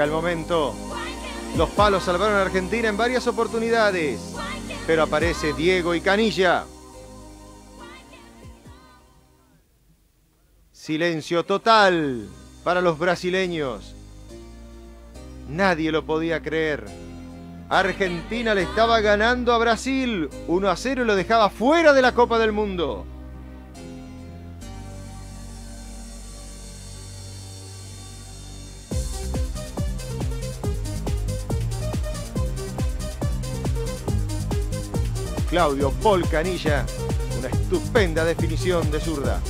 llega el momento. Los palos salvaron a Argentina en varias oportunidades, pero aparece Diego y Caniggia. Silencio total para los brasileños. Nadie lo podía creer. Argentina le estaba ganando a Brasil. 1-0 y lo dejaba fuera de la Copa del Mundo. Claudio Paul Caniggia, una estupenda definición de zurda.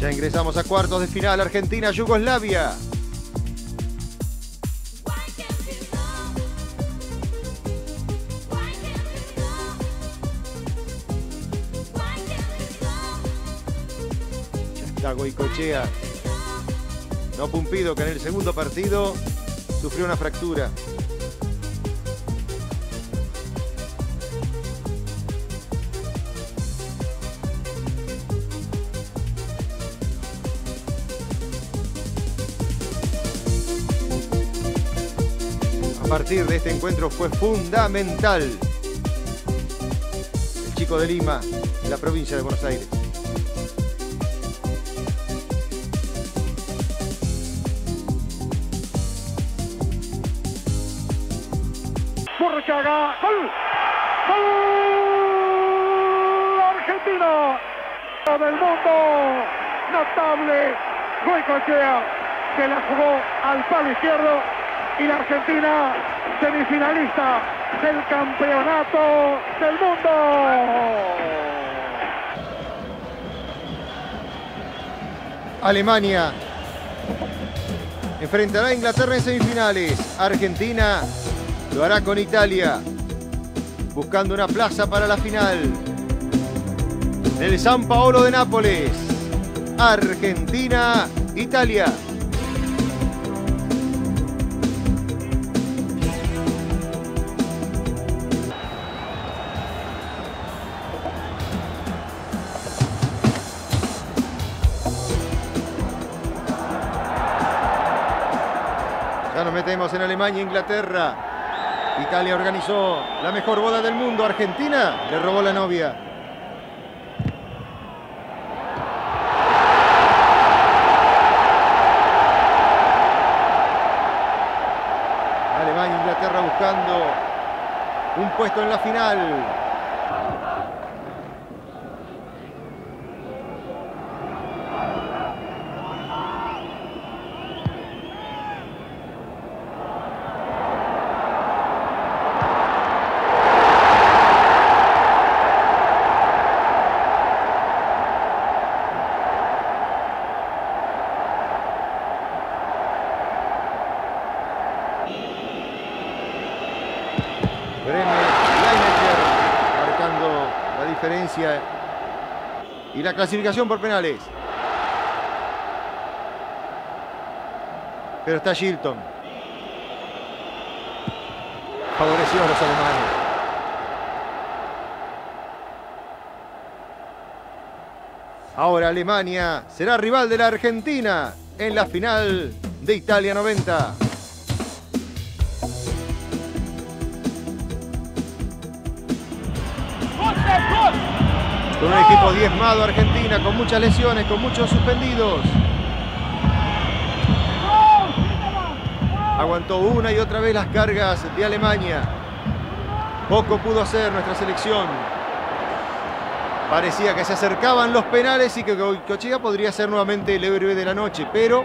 Ya ingresamos a cuartos de final, Argentina-Yugoslavia. La Goycochea. No, Pumpido, que en el segundo partido sufrió una fractura. A partir de este encuentro fue fundamental el chico de Lima, en la provincia de Buenos Aires. ¡Gol! ¡Gol! ¡Argentina! ¡Del mundo! Notable Goycochea, que la jugó al palo izquierdo, y la Argentina semifinalista del campeonato del mundo. Alemania enfrentará a Inglaterra en semifinales. Argentina lo hará con Italia, buscando una plaza para la final. En el San Paolo de Nápoles, Argentina-Italia. Ya nos metemos en Alemania-Inglaterra. Italia organizó la mejor boda del mundo. Argentina le robó la novia. Alemania e Inglaterra buscando un puesto en la final. Bremer, marcando la diferencia y la clasificación por penales. Pero está Shilton. Favoreció a los alemanes. Ahora Alemania será rival de la Argentina en la final de Italia 90. Con un equipo diezmado, Argentina, con muchas lesiones, con muchos suspendidos. Aguantó una y otra vez las cargas de Alemania. Poco pudo hacer nuestra selección. Parecía que se acercaban los penales y que Goycochea podría ser nuevamente el héroe de la noche, pero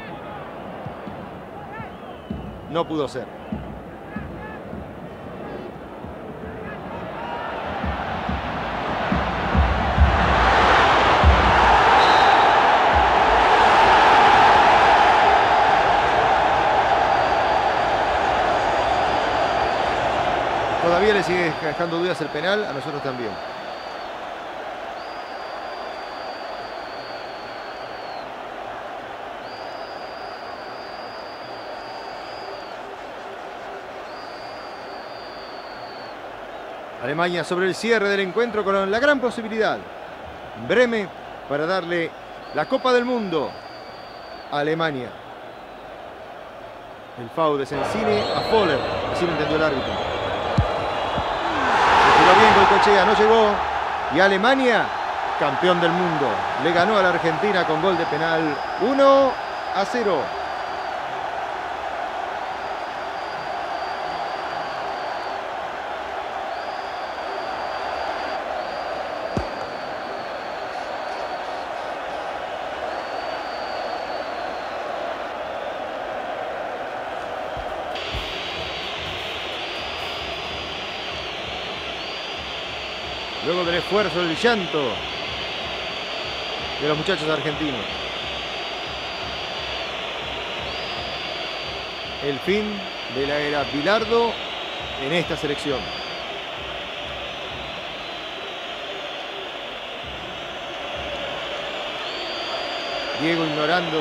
no pudo ser. Todavía le sigue dejando dudas el penal, a nosotros también. Alemania sobre el cierre del encuentro con la gran posibilidad. Brehme para darle la Copa del Mundo a Alemania. El foul de Sensini a Völler. Así lo entendió el árbitro. Estuvo bien Goycochea, no llegó. Y Alemania, campeón del mundo. Le ganó a la Argentina con gol de penal 1-0. Luego del esfuerzo, el llanto de los muchachos argentinos. El fin de la era Bilardo en esta selección. Diego ignorando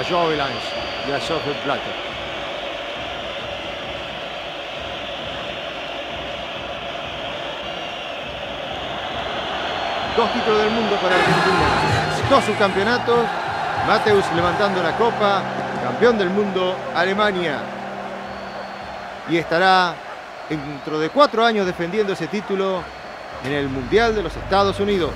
a Joao Havelange y a Joseph Blatter. Dos títulos del mundo para Argentina, dos subcampeonatos, Mateus levantando la copa, campeón del mundo, Alemania. Y estará dentro de 4 años defendiendo ese título en el Mundial de los Estados Unidos.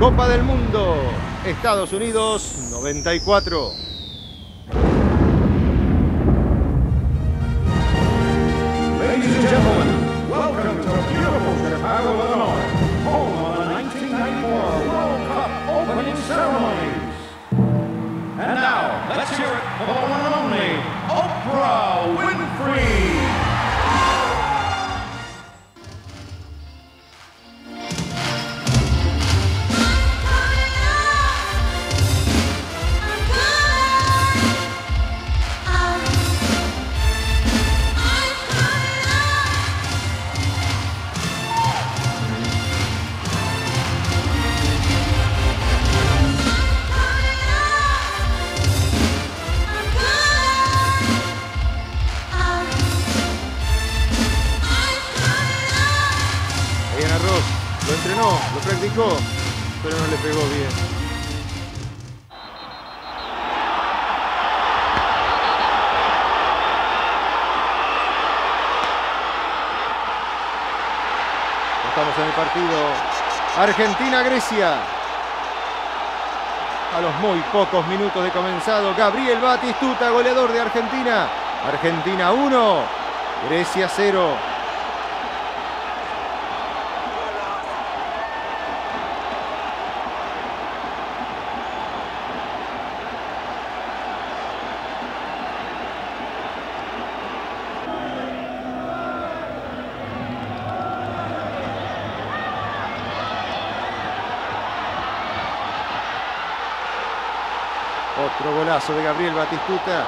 Copa del Mundo, Estados Unidos 94. Ladies and gentlemen, welcome to beautiful Chicago, Illinois, home of the 1994 World Cup opening ceremonies. And now, let's hear it for the one and only Oprah Winfrey. Lo practicó, pero no le pegó bien. Estamos en el partido Argentina-Grecia. A los muy pocos minutos de comenzado, Gabriel Batistuta, goleador de Argentina. Argentina 1, Grecia 0. Otro golazo de Gabriel Batistuta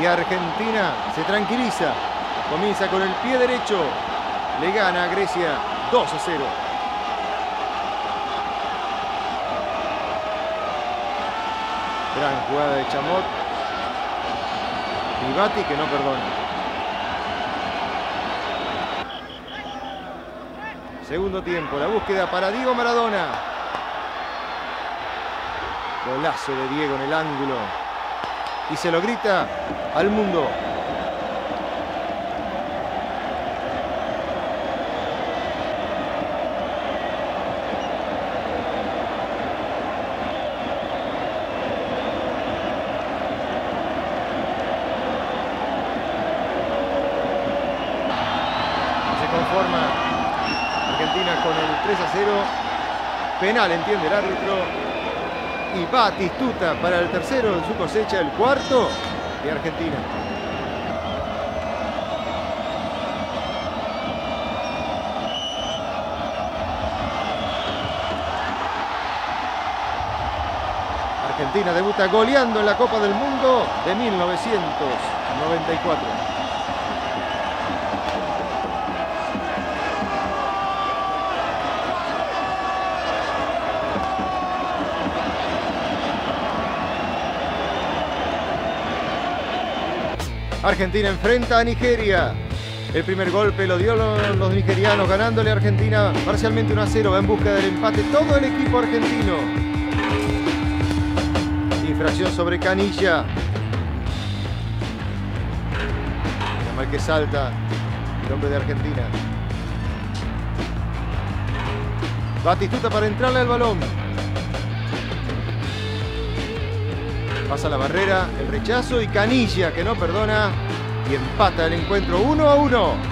y Argentina se tranquiliza. Comienza con el pie derecho. Le gana a Grecia 2-0. Gran jugada de Chamot. Y Bati que no perdona. Segundo tiempo. La búsqueda para Diego Maradona. Golazo de Diego en el ángulo. Y se lo grita al mundo. Se conforma Argentina con el 3-0. Penal, entiende el árbitro. Y Batistuta para el tercero en su cosecha, el cuarto de Argentina. Argentina debuta goleando en la Copa del Mundo de 1994. Argentina enfrenta a Nigeria. El primer golpe lo dio los nigerianos, ganándole a Argentina parcialmente 1-0. Va en busca del empate todo el equipo argentino. Infracción sobre Caniggia. Mira mal que salta el hombre de Argentina. Batistuta para entrarle al balón. Pasa la barrera, el rechazo y Caniggia que no perdona. Y empata el encuentro 1-1.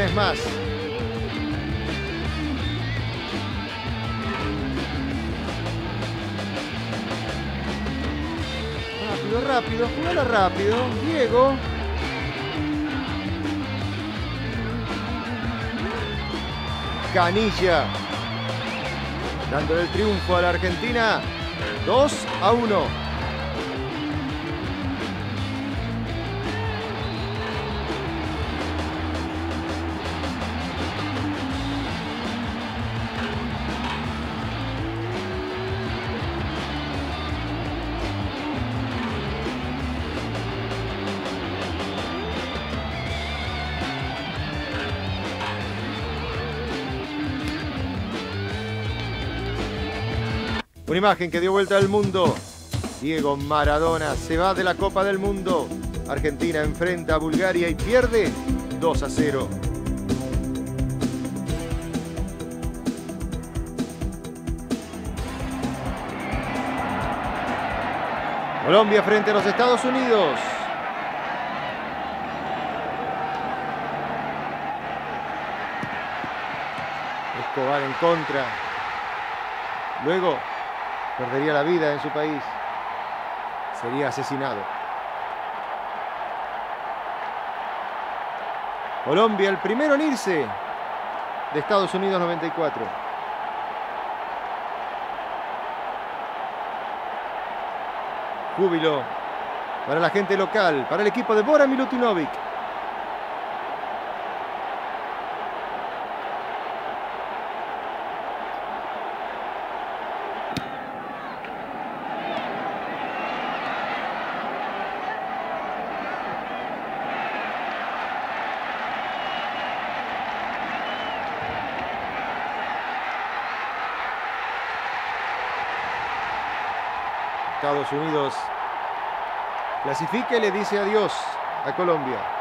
Es más. Rápido, rápido, jugala rápido, Diego. Caniggia, dándole el triunfo a la Argentina, 2-1. Una imagen que dio vuelta al mundo. Diego Maradona se va de la Copa del Mundo. Argentina enfrenta a Bulgaria y pierde 2-0. Colombia frente a los Estados Unidos. Escobar en contra. Luego perdería la vida en su país. Sería asesinado. Colombia, el primero en irse de Estados Unidos 94. Júbilo para la gente local, para el equipo de Bora Milutinovic. Estados Unidos clasifica y le dice adiós a Colombia.